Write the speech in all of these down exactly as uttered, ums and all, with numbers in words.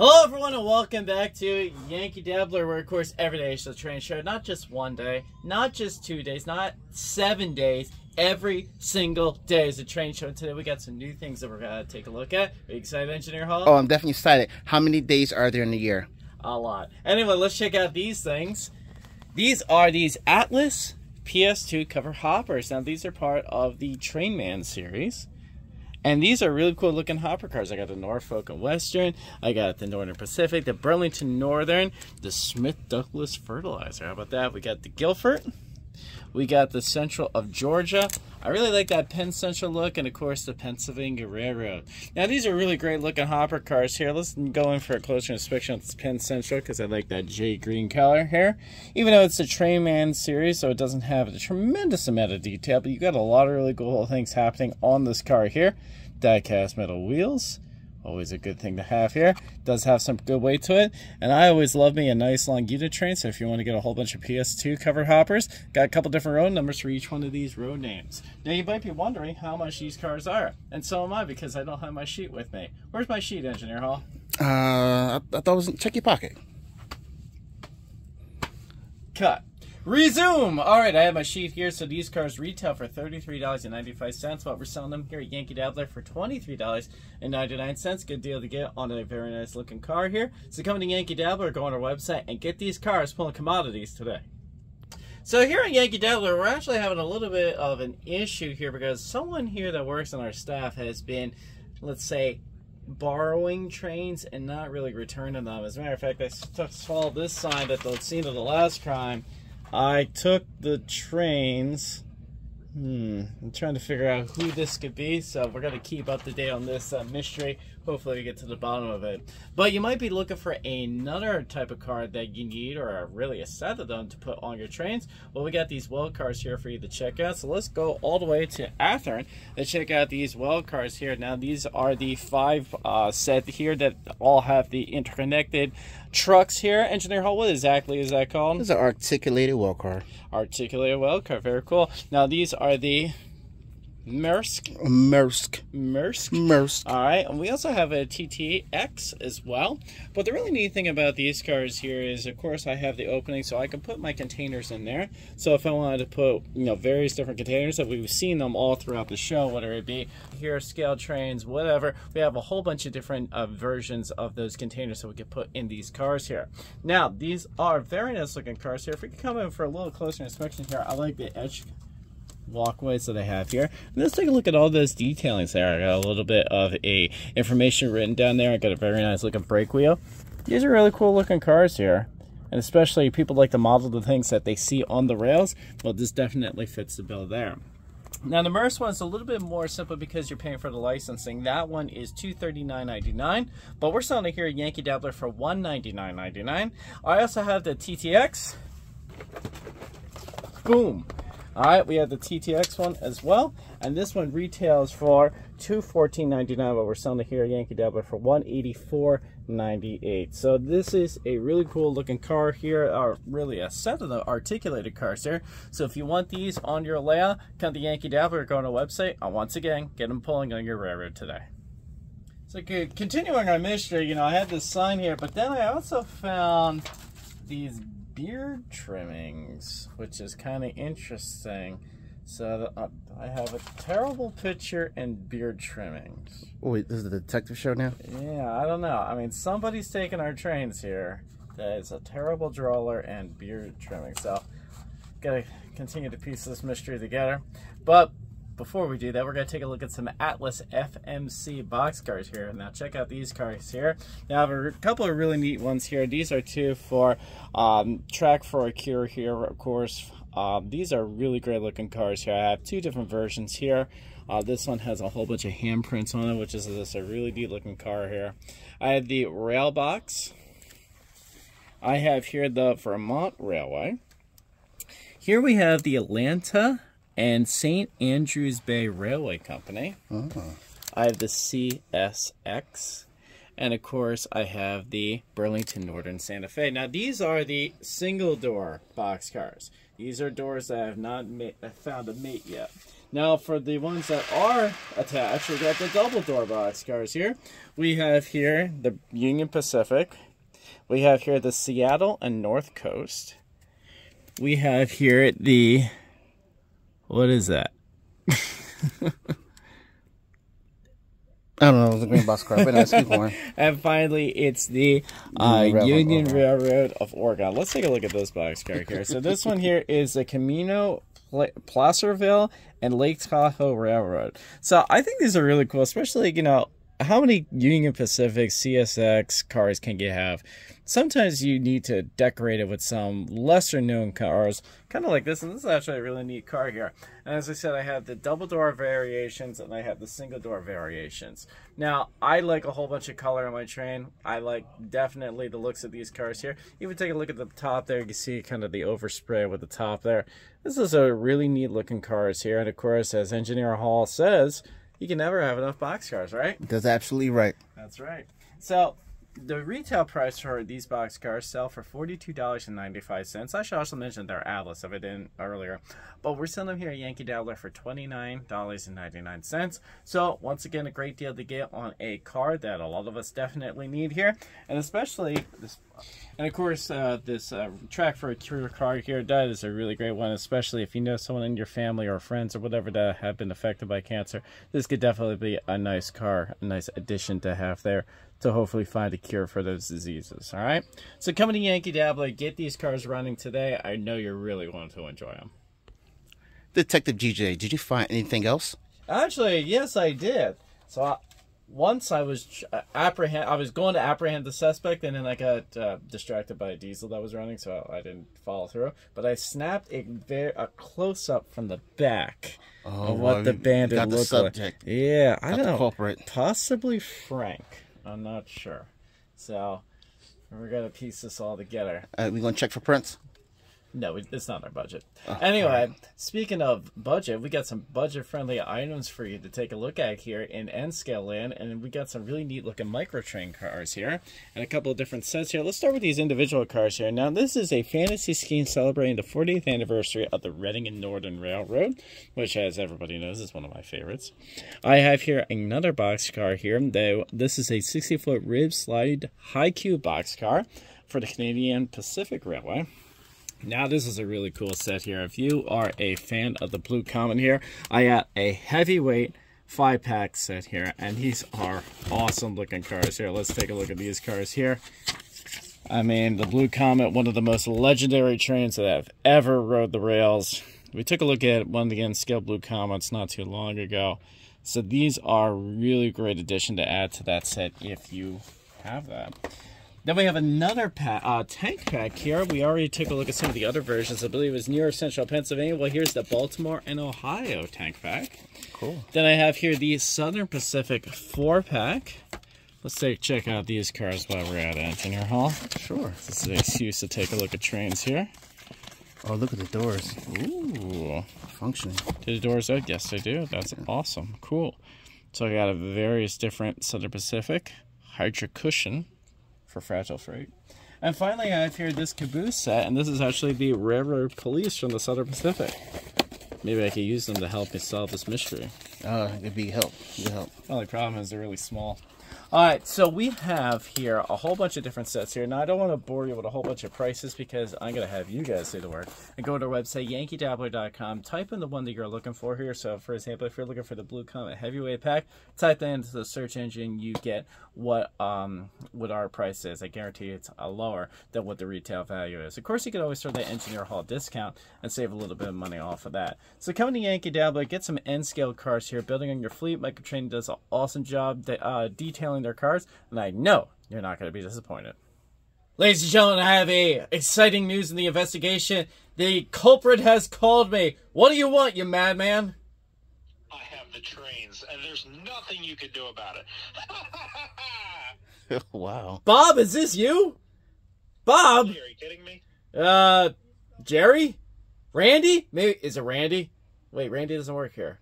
Hello everyone and welcome back to Yankee Dabbler, where of course every day is the train show, not just one day, not just two days, not seven days, every single day is a train show. And today we got some new things that we're going to take a look at. Are you excited, Engineer Hall? Oh, I'm definitely excited. How many days are there in a year? A lot. Anyway, let's check out these things. These are these Atlas P S two cover hoppers. Now these are part of the Trainman series. And these are really cool looking hopper cars. I got the Norfolk and Western, I got the Northern Pacific, the Burlington Northern, the Smith Douglas Fertilizer. How about that? We got the Guilford, we got the Central of Georgia. I really like that Penn Central look, and of course the Pennsylvania Railroad. Now these are really great looking hopper cars here. Let's go in for a closer inspection of this Penn Central because I like that jade green color here. Even though it's a Trainman series, so it doesn't have a tremendous amount of detail, but you got a lot of really cool things happening on this car here. Die-cast metal wheels, always a good thing to have here. Does have some good weight to it, and I always love me a nice long unit train. So if you want to get a whole bunch of P S two covered hoppers, got a couple different road numbers for each one of these road names. Now you might be wondering how much these cars are, and so am I because I don't have my sheet with me. Where's my sheet, Engineer Hall? Uh, I, I thought it was in check your pocket. Cut. Resume! Alright, I have my sheet here. So these cars retail for thirty-three ninety-five, but we're selling them here at Yankee Dabbler for twenty-three ninety-nine. Good deal to get on a very nice looking car here. So come to Yankee Dabbler, go on our website and get these cars pulling commodities today. So here at Yankee Dabbler, we're actually having a little bit of an issue here because someone here that works on our staff has been, let's say, borrowing trains and not really returning them. As a matter of fact, I saw this sign at the scene of the last crime. I took the trains. Hmm, I'm trying to figure out who this could be, so we're going to keep up to date on this uh, mystery. Hopefully we get to the bottom of it. But you might be looking for another type of car that you need, or really a set of them to put on your trains. Well, we got these well cars here for you to check out. So let's go all the way to Athearn to check out these well cars here. Now these are the five uh, set here that all have the interconnected trucks here. Engineer Hall, what exactly is that called? It's an articulated well car. Articulated well car, very cool. Now these are the Maersk. Maersk. Maersk. Maersk. All right. And we also have a T T X as well. But the really neat thing about these cars here is, of course, I have the opening so I can put my containers in there. So if I wanted to put, you know, various different containers that we've seen them all throughout the show, whether it be here, scale trains, whatever, we have a whole bunch of different uh, versions of those containers that we can put in these cars here. Now, these are very nice looking cars here. If we could come in for a little closer inspection here, I like the edge walkways that I have here. And let's take a look at all those detailings there. I got a little bit of a information written down there. I got a very nice looking brake wheel. These are really cool looking cars here. And especially people like to model the things that they see on the rails. Well, this definitely fits the bill there. Now the Maersk one's a little bit more simple because you're paying for the licensing. That one is two thirty-nine ninety-nine, but we're selling it here at Yankee Dabbler for one ninety-nine ninety-nine. I also have the T T X. Boom. All right, we have the T T X one as well, and this one retails for two fourteen ninety-nine, but we're selling it here at Yankee Dabbler for one eighty-four ninety-eight. So this is a really cool looking car here, or really a set of the articulated cars here. So if you want these on your layout, come to Yankee Dabbler, go on a website, and once again, get them pulling on your railroad today. So continuing our mystery, you know, I had this sign here, but then I also found these beard trimmings, which is kind of interesting. So uh, I have a terrible picture and beard trimmings. Oh, wait, this is a detective show now? Yeah, I don't know. I mean, somebody's taking our trains here. That is a terrible drawler and beard trimming. So gotta continue to piece this mystery together. But before we do that, we're going to take a look at some Atlas F M C boxcars here. Now check out these cars here. Now I have a couple of really neat ones here. These are two for um, Track for a Cure here, of course. Um, these are really great looking cars here. I have two different versions here. Uh, this one has a whole bunch of handprints on it, which is just a really neat looking car here. I have the Railbox. I have here the Vermont Railway. Here we have the Atlanta and Saint Andrews Bay Railway Company. Oh. I have the C S X. And of course, I have the Burlington Northern Santa Fe. Now, these are the single-door boxcars. These are doors that I have not made, found a mate yet. Now, for the ones that are attached, we've got the double-door boxcars here. We have here the Union Pacific. We have here the Seattle and North Coast. We have here the... What is that? I don't know, it was a green box car, but I keep going. And finally, it's the uh, Railroad Union Railroad of Oregon. Let's take a look at this box car here. So this one here is the Camino Placerville and Lake Tahoe Railroad. So I think these are really cool, especially, you know, how many Union Pacific C S X cars can you have? Sometimes you need to decorate it with some lesser known cars, kind of like this, and this is actually a really neat car here. And as I said, I have the double door variations and I have the single door variations. Now, I like a whole bunch of color on my train. I like definitely the looks of these cars here. Even take a look at the top there, you can see kind of the overspray with the top there. This is a really neat looking cars here. And of course, as Engineer Hall says, you can never have enough boxcars, right? That's absolutely right. That's right. So the retail price for these boxcars sell for forty-two dollars and ninety-five cents. I should also mention their Atlas if I didn't earlier. But we're selling them here at Yankee Dabbler for twenty-nine dollars and ninety-nine cents. So once again, a great deal to get on a car that a lot of us definitely need here. And especially this, and of course, uh, this uh, Track for a Cure car here, that is a really great one, especially if you know someone in your family or friends or whatever that have been affected by cancer. This could definitely be a nice car, a nice addition to have there, to hopefully find a cure for those diseases, all right? So coming to Yankee Dabbler, get these cars running today. I know you're really wanting to enjoy them. Detective G J, did you find anything else? Actually, yes, I did. So I, once I was apprehend, I was going to apprehend the suspect, and then I got uh, distracted by a diesel that was running, so I didn't follow through. But I snapped a, a close-up from the back oh, of what well, the bandit got looked the subject. Like. Yeah, got I don't the know, culprit. Possibly Frank. I'm not sure. So we're going to piece this all together. Uh, we going to check for prints? No, it's not our budget. Oh, anyway, right. Speaking of budget, we got some budget-friendly items for you to take a look at here in N-Scale Land, and we got some really neat-looking micro-train cars here, and a couple of different sets here. Let's start with these individual cars here. Now, this is a fantasy scheme celebrating the fortieth anniversary of the Reading and Northern Railroad, which, as everybody knows, is one of my favorites. I have here another boxcar here. Though this is a sixty-foot rib-slide high-cube boxcar for the Canadian Pacific Railway. Now, this is a really cool set here. If you are a fan of the Blue Comet here, I got a heavyweight five-pack set here, and these are awesome-looking cars here. Let's take a look at these cars here. I mean, the Blue Comet, one of the most legendary trains that I've ever rode the rails. We took a look at one of the N-Scale Blue Comets not too long ago. So these are really great addition to add to that set if you have that. Then we have another pack, uh, tank pack here. We already took a look at some of the other versions. I believe it was New York, Central, Pennsylvania. Well, here's the Baltimore and Ohio tank pack. Cool. Then I have here the Southern Pacific four-pack. Let's take check out these cars while we're at Engineer Hall. Sure. This is an excuse to take a look at trains here. Oh, look at the doors. Ooh. Functioning. Do the doors out? Yes, they do. That's yeah. Awesome. Cool. So I got a various different Southern Pacific Hydra Cushion for fragile freight. And finally, I have here this caboose set, and this is actually the railroad police from the Southern Pacific. Maybe I could use them to help me solve this mystery. Uh, it'd be help. It'd help. Well, the problem is they're really small. All right, so we have here a whole bunch of different sets here. Now, I don't want to bore you with a whole bunch of prices because I'm going to have you guys do the work. And go to our website, yankee dabbler dot com. Type in the one that you're looking for here. So, for example, if you're looking for the Blue Comet Heavyweight Pack, type that into the search engine. You get what um, what our price is. I guarantee it's a lower than what the retail value is. Of course, you can always throw that Engineer Hall discount and save a little bit of money off of that. So, come to Yankee Dabbler, get some N-Scale cars here. Building on your fleet, Micro-Train does an awesome job. They, uh, detailing their cars, and I know you're not going to be disappointed. Ladies and gentlemen, I have a exciting news in the investigation. The culprit has called me. What do you want, you madman? I have the trains, and there's nothing you can do about it. Wow. Bob, is this you? Bob? Are you kidding me? Uh, Jerry? Randy? Maybe, is it Randy? Wait, Randy doesn't work here.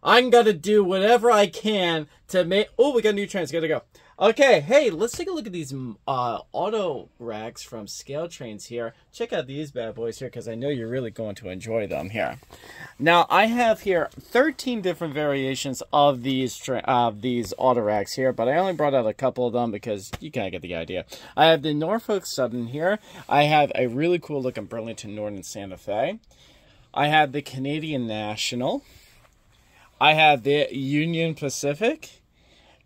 I'm going to do whatever I can to make... Oh, we got new trains. Got to go. Okay, hey, let's take a look at these uh, auto racks from Scale Trains here. Check out these bad boys here because I know you're really going to enjoy them here. Now, I have here thirteen different variations of these uh, these auto racks here, but I only brought out a couple of them because you kind of get the idea. I have the Norfolk Southern here. I have a really cool looking Burlington Northern Santa Fe. I have the Canadian National. I have the Union Pacific.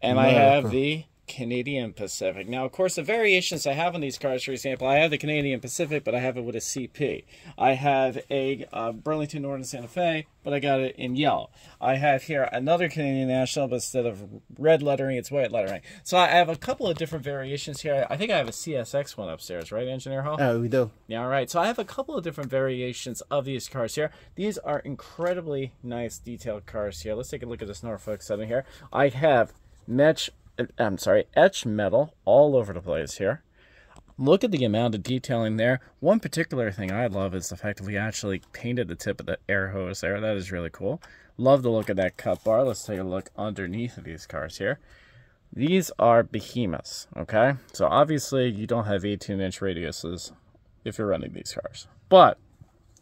And America. I have the Canadian Pacific. Now, of course, the variations I have on these cars, for example, I have the Canadian Pacific, but I have it with a C P. I have a uh, Burlington Northern Santa Fe, but I got it in yellow. I have here another Canadian National, but instead of red lettering, it's white lettering. So I have a couple of different variations here. I think I have a C S X one upstairs, right, Engineer Hall? Oh, uh, we do. Yeah, all right. So I have a couple of different variations of these cars here. These are incredibly nice detailed cars here. Let's take a look at this Norfolk Southern here. I have Metch I'm sorry, etch metal all over the place here. Look at the amount of detailing there. One particular thing I love is the fact that we actually painted the tip of the air hose there. That is really cool. Love the look of that cup bar. Let's take a look underneath of these cars here. These are behemoths, okay? So obviously you don't have eighteen inch radiuses if you're running these cars. But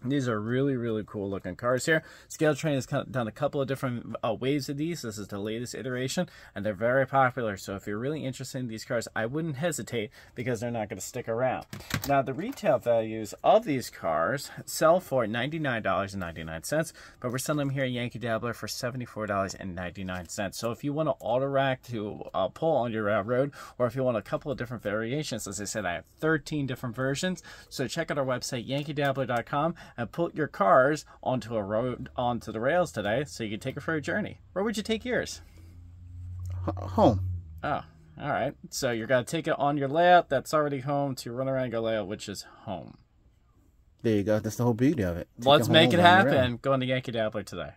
these are really, really cool looking cars here. Scale Train has done a couple of different uh, waves of these. This is the latest iteration, and they're very popular. So if you're really interested in these cars, I wouldn't hesitate because they're not going to stick around. Now, the retail values of these cars sell for ninety-nine ninety-nine, but we're selling them here at Yankee Dabbler for seventy-four ninety-nine. So if you want an auto rack to uh, pull on your railroad, or if you want a couple of different variations, as I said, I have thirteen different versions. So check out our website, yankee dabbler dot com. And put your cars onto a road onto the rails today so you can take it for a journey. Where would you take yours? Home. Oh, all right. So you're going to take it on your layout that's already home to run around your layout, which is home. There you go. That's the whole beauty of it. Take Let's it make it happen. Go on to Yankee Dabbler today.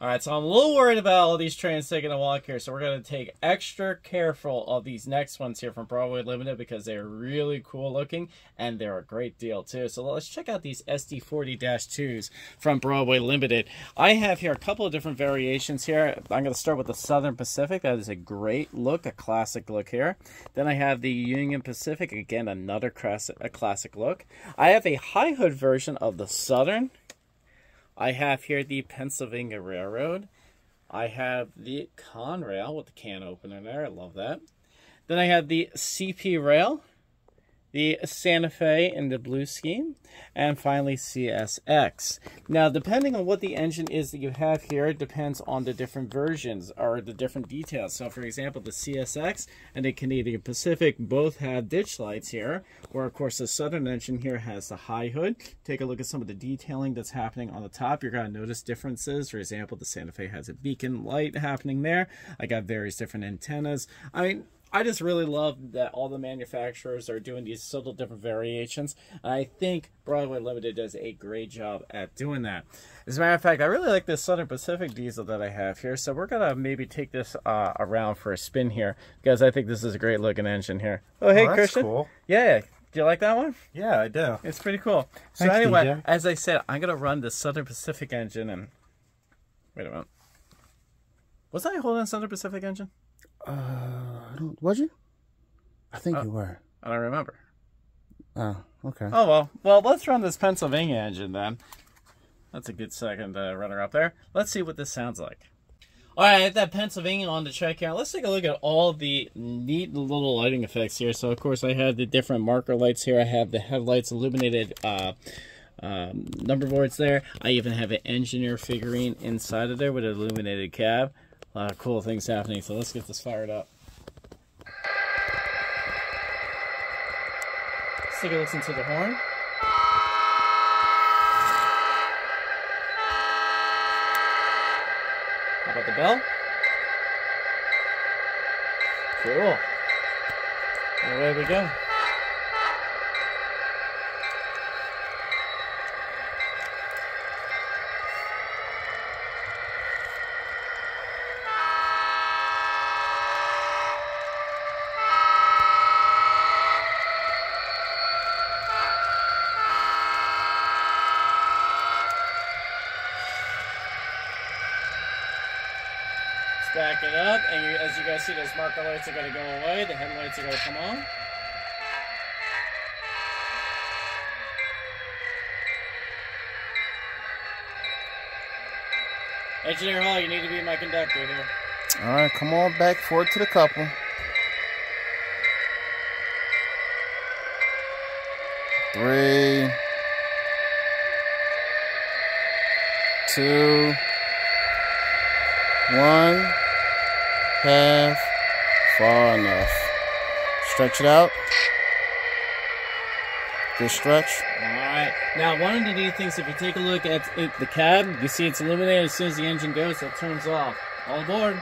All right, so I'm a little worried about all these trains taking a walk here, so we're going to take extra careful of these next ones here from Broadway Limited because they're really cool looking, and they're a great deal, too. So let's check out these S D forty dash twos from Broadway Limited. I have here a couple of different variations here. I'm going to start with the Southern Pacific. That is a great look, a classic look here. Then I have the Union Pacific, again, another classic, a classic look. I have a high-hood version of the Southern. I have here the Pennsylvania Railroad. I have the Conrail with the can opener there. I love that. Then I have the C P Rail, the Santa Fe in the blue scheme, and finally C S X. Now, depending on what the engine is that you have here, it depends on the different versions or the different details. So, for example, the C S X and the Canadian Pacific both have ditch lights here, where, of course, the Southern engine here has the high hood. Take a look at some of the detailing that's happening on the top. You're going to notice differences. For example, the Santa Fe has a beacon light happening there. I got various different antennas. I mean, I just really love that all the manufacturers are doing these subtle different variations. I think Broadway Limited does a great job at doing that. As a matter of fact, I really like this Southern Pacific diesel that I have here, so we're going to maybe take this uh, around for a spin here, because I think this is a great looking engine here. Oh, hey, oh, that's Christian. Cool. Yeah, do you like that one? Yeah, I do. It's pretty cool. So Thanks, anyway, D J. As I said, I'm going to run the Southern Pacific engine, and wait a minute. Was I holding a Southern Pacific engine? Uh... I don't, was you? I think oh, you were. I don't remember. Oh, okay. Oh, well. Well, let's run this Pennsylvania engine then. That's a good second uh, runner up there. Let's see what this sounds like. All right, I have that Pennsylvania on the track here. Let's take a look at all the neat little lighting effects here. So, of course, I have the different marker lights here. I have the headlights illuminated uh, um, number boards there. I even have an engineer figurine inside of there with an illuminated cab. A lot of cool things happening. So let's get this fired up. Take a listen to the horn. How about the bell? Cool. And away we go. backing up, and you, as you guys see, those marker lights are going to go away, the headlights are going to come on. Engineer Hall, you need to be my conductor here. Alright, come on back forward to the couple. Three. Two. One. Half. Far enough. Stretch it out. Good stretch. Alright. Now, one of the neat things, if you take a look at it, the cab, you see it's illuminated as soon as the engine goes, so it turns off. All aboard.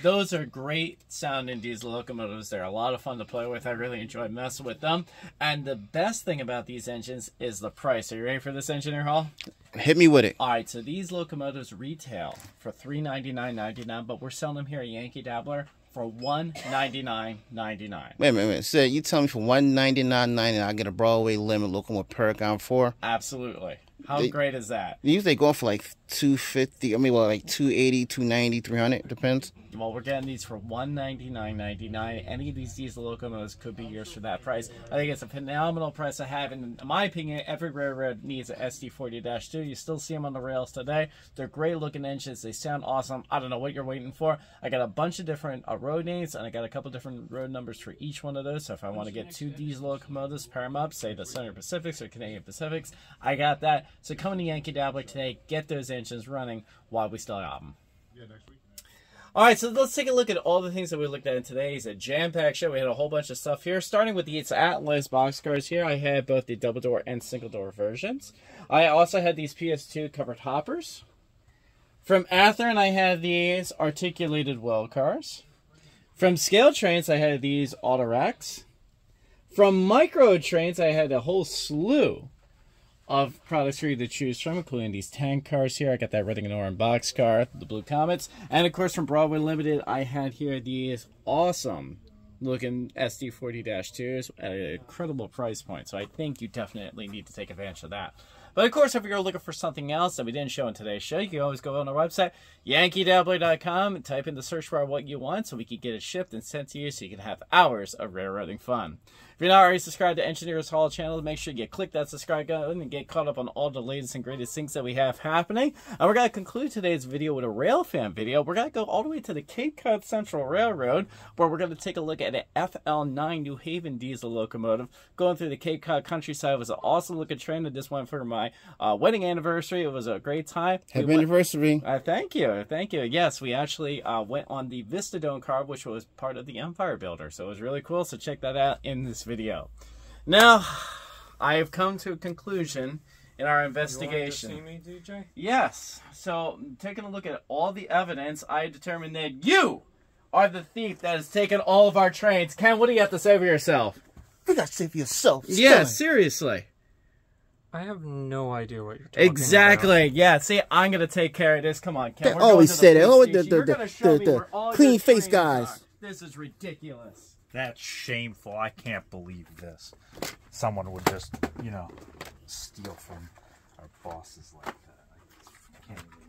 Those are great sounding diesel locomotives. They're a lot of fun to play with. I really enjoy messing with them. And the best thing about these engines is the price. Are you ready for this, Engineer Hall? Hit me with it. All right, so these locomotives retail for three ninety-nine ninety-nine, but we're selling them here at Yankee Dabbler for one ninety-nine ninety-nine. Wait a minute, wait. So you tell me for one ninety-nine ninety-nine, I get a Broadway Limited locomotive Paragon four? Absolutely. How they, great is that? Usually they go for like two fifty, I mean, well, like two eighty, two ninety, three hundred, depends. Well, we're getting these for one ninety-nine ninety-nine. Any of these diesel locomotives could be yours for that price. I think it's a phenomenal price to have. And in my opinion, every railroad needs an S D forty dash two. You still see them on the rails today. They're great looking engines. They sound awesome. I don't know what you're waiting for. I got a bunch of different uh, road names, and I got a couple different road numbers for each one of those. So if I want to get two diesel locomotives, pair them up, say the Southern Pacifics or Canadian Pacifics, I got that. So come to Yankee Dabbler today. Get those engines running while we still have them. Yeah, next week. All right, so let's take a look at all the things that we looked at in today's a jam-packed show. We had a whole bunch of stuff here, starting with these Atlas boxcars here. I had both the double-door and single-door versions. I also had these P S two covered hoppers. From Athearn, I had these articulated well cars. From Scale Trains, I had these auto racks. From Micro-Trains, I had a whole slew of products for you to choose from, including these tank cars here. I got that Reading and Northern box car, the Blue Comets. And of course, from Broadway Limited, I had here these awesome looking S D forty dash twos at an incredible price point. So I think you definitely need to take advantage of that. But of course, if you're looking for something else that we didn't show in today's show, you can always go on our website, Yankee Dabbler dot com, and type in the search bar what you want so we can get it shipped and sent to you so you can have hours of railroading fun. If you're not already subscribed to Engineers Hall channel, make sure you click that subscribe button and get caught up on all the latest and greatest things that we have happening. And we're going to conclude today's video with a rail fan video. We're going to go all the way to the Cape Cod Central Railroad, where we're going to take a look at an F L nine New Haven diesel locomotive going through the Cape Cod countryside. It was an awesome looking train that just went for my My uh, wedding anniversary. It was a great time. Happy we anniversary. Uh, thank you. Thank you. Yes, we actually uh, went on the Vistadome car, which was part of the Empire Builder. So it was really cool. So check that out in this video. Now, I have come to a conclusion in our investigation. You wanted to see me, D J? Yes. So taking a look at all the evidence, I determined that you are the thief that has taken all of our trains. Ken, what do you have to say for yourself? You got to say for yourself. Yeah, seriously. I have no idea what you're talking exactly. about. Exactly. Yeah. See, I'm gonna take care of this. Come on, Ken. They always say that. Oh, the, the, the, the, the clean face guys. Are. This is ridiculous. That's shameful. I can't believe this. Someone would just, you know, steal from our bosses like that. I can't believe